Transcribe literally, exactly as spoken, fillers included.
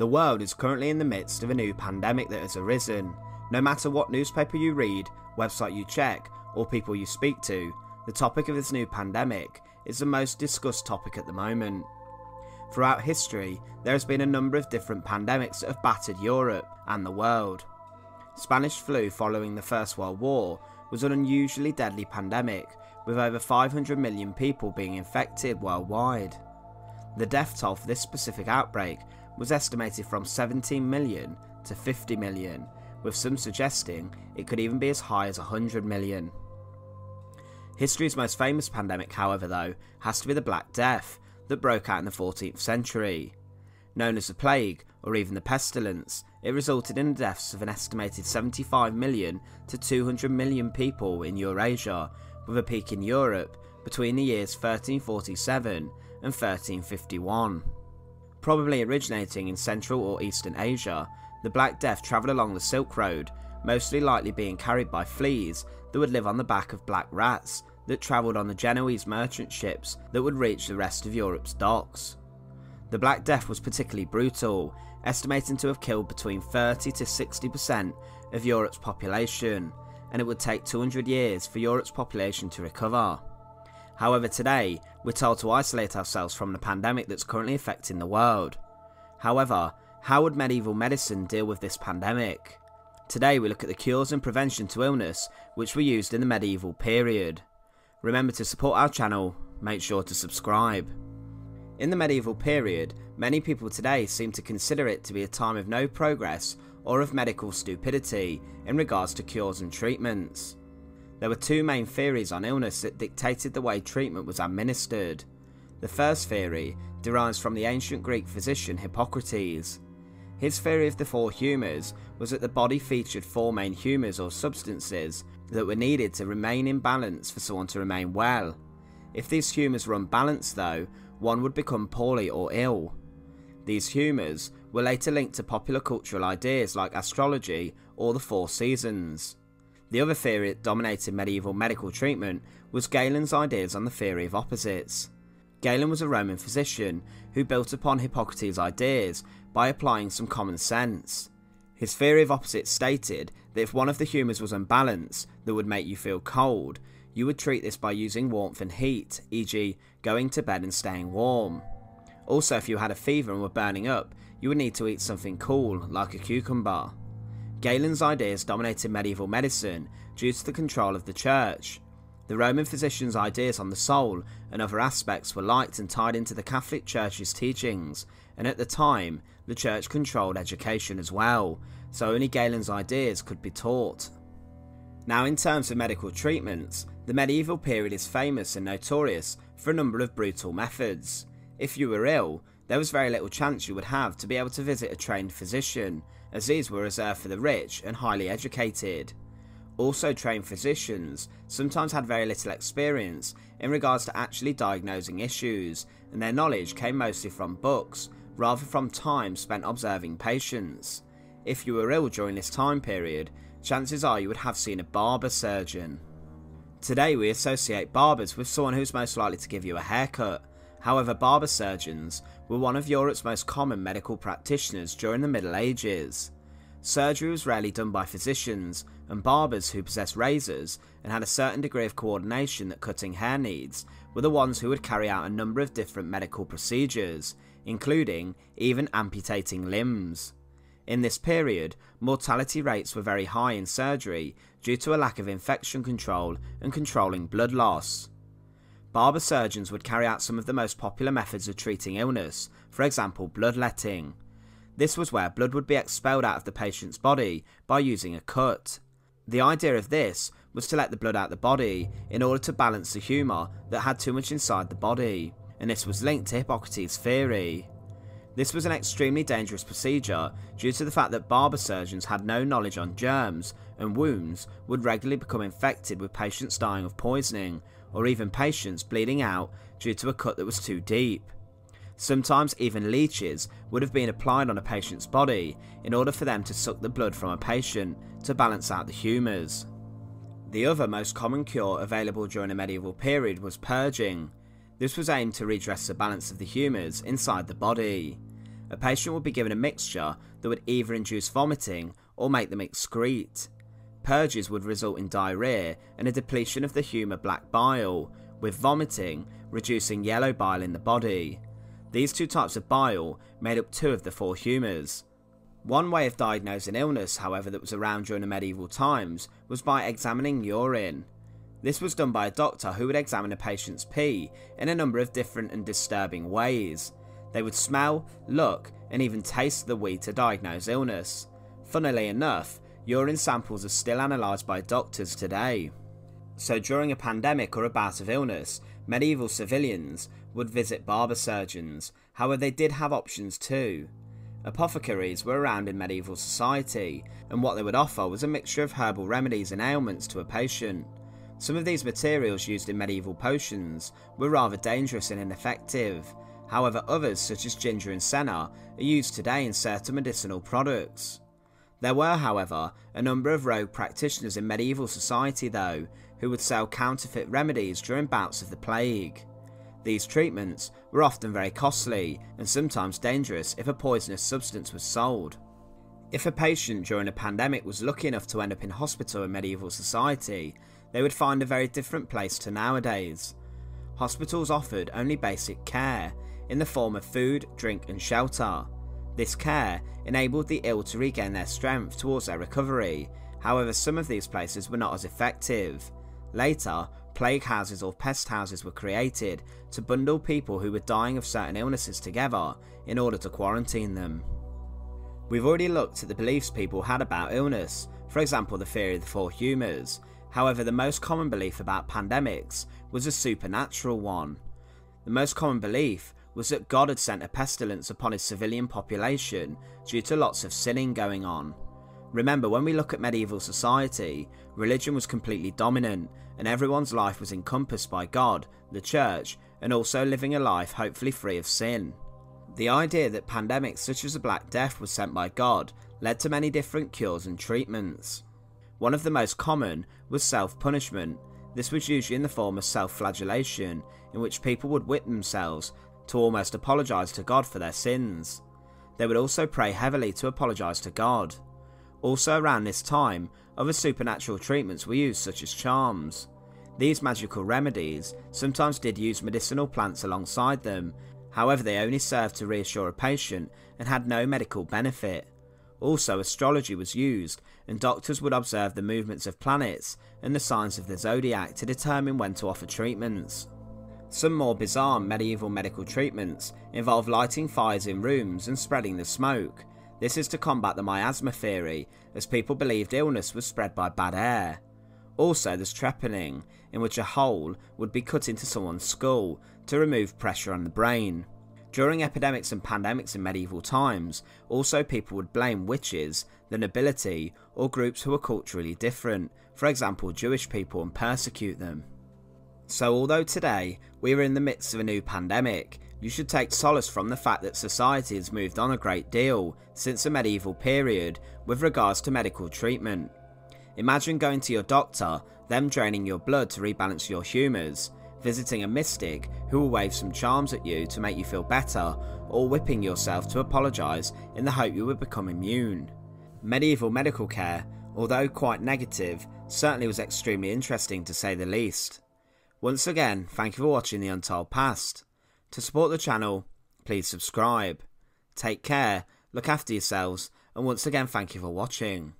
The world is currently in the midst of a new pandemic that has arisen. No matter what newspaper you read, website you check, or people you speak to, the topic of this new pandemic is the most discussed topic at the moment. Throughout history, there has been a number of different pandemics that have battered Europe and the world. Spanish flu following the First World War was an unusually deadly pandemic, with over five hundred million people being infected worldwide. The death toll for this specific outbreak was estimated from seventeen million to fifty million, with some suggesting it could even be as high as one hundred million. History's most famous pandemic, however, though, has to be the Black Death that broke out in the fourteenth century. Known as the plague, or even the pestilence, it resulted in the deaths of an estimated seventy-five million to two hundred million people in Eurasia, with a peak in Europe between the years thirteen forty-seven and thirteen fifty-one. Probably originating in Central or Eastern Asia, the Black Death travelled along the Silk Road, mostly likely being carried by fleas that would live on the back of black rats that travelled on the Genoese merchant ships that would reach the rest of Europe's docks. The Black Death was particularly brutal, estimating to have killed between thirty to sixty percent of Europe's population, and it would take two hundred years for Europe's population to recover. However, today, we're told to isolate ourselves from the pandemic that's currently affecting the world. However, how would medieval medicine deal with this pandemic? Today we look at the cures and prevention to illness which were used in the medieval period. Remember to support our channel, make sure to subscribe. In the medieval period, many people today seem to consider it to be a time of no progress or of medical stupidity in regards to cures and treatments. There were two main theories on illness that dictated the way treatment was administered. The first theory derives from the ancient Greek physician Hippocrates. His theory of the four humours was that the body featured four main humours or substances that were needed to remain in balance for someone to remain well. If these humours were unbalanced though, one would become poorly or ill. These humours were later linked to popular cultural ideas like astrology or the four seasons. The other theory that dominated medieval medical treatment was Galen's ideas on the theory of opposites. Galen was a Roman physician who built upon Hippocrates' ideas by applying some common sense. His theory of opposites stated that if one of the humours was unbalanced that would make you feel cold, you would treat this by using warmth and heat, for example going to bed and staying warm. Also, if you had a fever and were burning up, you would need to eat something cool, like a cucumber. Galen's ideas dominated medieval medicine due to the control of the church. The Roman physician's ideas on the soul and other aspects were liked and tied into the Catholic Church's teachings, and at the time, the Church controlled education as well, so only Galen's ideas could be taught. Now, in terms of medical treatments, the medieval period is famous and notorious for a number of brutal methods. If you were ill, there was very little chance you would have to be able to visit a trained physician, as these were reserved for the rich and highly educated. Also, trained physicians sometimes had very little experience in regards to actually diagnosing issues, and their knowledge came mostly from books rather from time spent observing patients. If you were ill during this time period, chances are you would have seen a barber surgeon. Today we associate barbers with someone who's most likely to give you a haircut. However, barber surgeons were one of Europe's most common medical practitioners during the Middle Ages. Surgery was rarely done by physicians, and barbers who possessed razors and had a certain degree of coordination that cutting hair needs were the ones who would carry out a number of different medical procedures, including even amputating limbs. In this period, mortality rates were very high in surgery due to a lack of infection control and controlling blood loss. Barber surgeons would carry out some of the most popular methods of treating illness, for example bloodletting. This was where blood would be expelled out of the patient's body by using a cut. The idea of this was to let the blood out the body in order to balance the humour that had too much inside the body, and this was linked to Hippocrates' theory. This was an extremely dangerous procedure due to the fact that barber surgeons had no knowledge on germs, and wounds would regularly become infected with patients dying of poisoning, or even patients bleeding out due to a cut that was too deep. Sometimes even leeches would have been applied on a patient's body in order for them to suck the blood from a patient to balance out the humours. The other most common cure available during the medieval period was purging. This was aimed to redress the balance of the humours inside the body. a patient would be given a mixture that would either induce vomiting or make them excrete. Purges would result in diarrhea and a depletion of the humour black bile, with vomiting reducing yellow bile in the body. These two types of bile made up two of the four humours. One way of diagnosing illness, however, that was around during the medieval times was by examining urine. This was done by a doctor who would examine a patient's pee in a number of different and disturbing ways. They would smell, look, and even taste the wee to diagnose illness. Funnily enough, urine samples are still analysed by doctors today. So during a pandemic or a bout of illness, medieval civilians would visit barber surgeons, however they did have options too. Apothecaries were around in medieval society, and what they would offer was a mixture of herbal remedies and ailments to a patient. Some of these materials used in medieval potions were rather dangerous and ineffective, however others such as ginger and senna are used today in certain medicinal products. There were, however, a number of rogue practitioners in medieval society though, who would sell counterfeit remedies during bouts of the plague. These treatments were often very costly and sometimes dangerous if a poisonous substance was sold. If a patient during a pandemic was lucky enough to end up in hospital in medieval society, they would find a very different place to nowadays. Hospitals offered only basic care, in the form of food, drink and shelter. This care enabled the ill to regain their strength towards their recovery, however some of these places were not as effective. Later, plague houses or pest houses were created to bundle people who were dying of certain illnesses together in order to quarantine them. We've already looked at the beliefs people had about illness, for example the theory of the four humours. However, the most common belief about pandemics was a supernatural one. The most common belief was that God had sent a pestilence upon his civilian population due to lots of sinning going on. Remember, when we look at medieval society, religion was completely dominant and everyone's life was encompassed by God, the church, and also living a life hopefully free of sin. The idea that pandemics such as the Black Death was sent by God led to many different cures and treatments. One of the most common was self-punishment. This was usually in the form of self-flagellation, in which people would whip themselves to almost apologise to God for their sins. They would also pray heavily to apologise to God. Also around this time, other supernatural treatments were used such as charms. These magical remedies sometimes did use medicinal plants alongside them, however they only served to reassure a patient and had no medical benefit. Also, astrology was used, and doctors would observe the movements of planets and the signs of the zodiac to determine when to offer treatments. Some more bizarre medieval medical treatments involve lighting fires in rooms and spreading the smoke. This is to combat the miasma theory, as people believed illness was spread by bad air. Also, there's trepanning, in which a hole would be cut into someone's skull to remove pressure on the brain. During epidemics and pandemics in medieval times, also people would blame witches, the nobility, or groups who were culturally different, for example Jewish people, and persecute them. So although today we are in the midst of a new pandemic, you should take solace from the fact that society has moved on a great deal since the medieval period with regards to medical treatment. Imagine going to your doctor, them draining your blood to rebalance your humours, visiting a mystic who will wave some charms at you to make you feel better, or whipping yourself to apologise in the hope you would become immune. Medieval medical care, although quite negative, certainly was extremely interesting to say the least. Once again, thank you for watching The Untold Past. To support the channel, please subscribe. Take care, look after yourselves, and once again thank you for watching.